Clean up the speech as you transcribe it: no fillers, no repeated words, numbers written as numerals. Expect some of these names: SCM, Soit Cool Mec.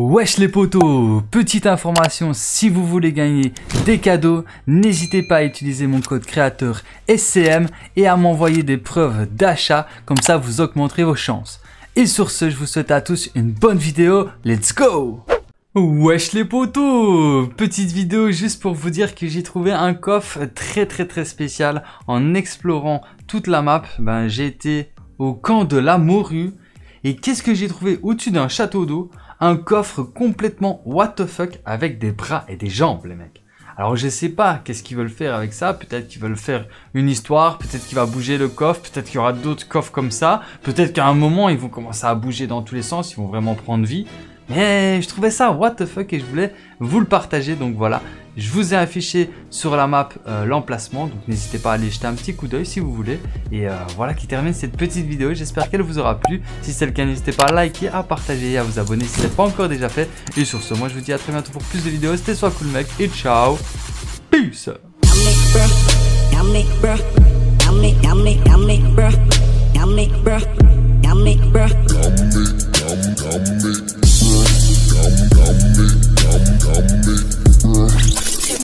Wesh les potos, petite information, si vous voulez gagner des cadeaux, n'hésitez pas à utiliser mon code créateur SCM et à m'envoyer des preuves d'achat, comme ça vous augmenterez vos chances. Et sur ce, je vous souhaite à tous une bonne vidéo, let's go! Wesh les potos, petite vidéo juste pour vous dire que j'ai trouvé un coffre très spécial. En explorant toute la map, j'ai été au camp de la morue. Et qu'est-ce que j'ai trouvé au-dessus d'un château d'eau? Un coffre complètement what the fuck avec des bras et des jambes, les mecs. Alors je sais pas qu'est-ce qu'ils veulent faire avec ça, peut-être qu'ils veulent faire une histoire, peut-être qu'il va bouger le coffre, peut-être qu'il y aura d'autres coffres comme ça, peut-être qu'à un moment ils vont commencer à bouger dans tous les sens, ils vont vraiment prendre vie. Mais je trouvais ça what the fuck et je voulais vous le partager, donc voilà. Je vous ai affiché sur la map l'emplacement, donc n'hésitez pas à aller jeter un petit coup d'œil si vous voulez. Et voilà qui termine cette petite vidéo, j'espère qu'elle vous aura plu. Si c'est le cas, n'hésitez pas à liker, à partager et à vous abonner si ce n'est pas encore déjà fait. Et sur ce, moi je vous dis à très bientôt pour plus de vidéos, c'était Soit Cool Mec et ciao, peace.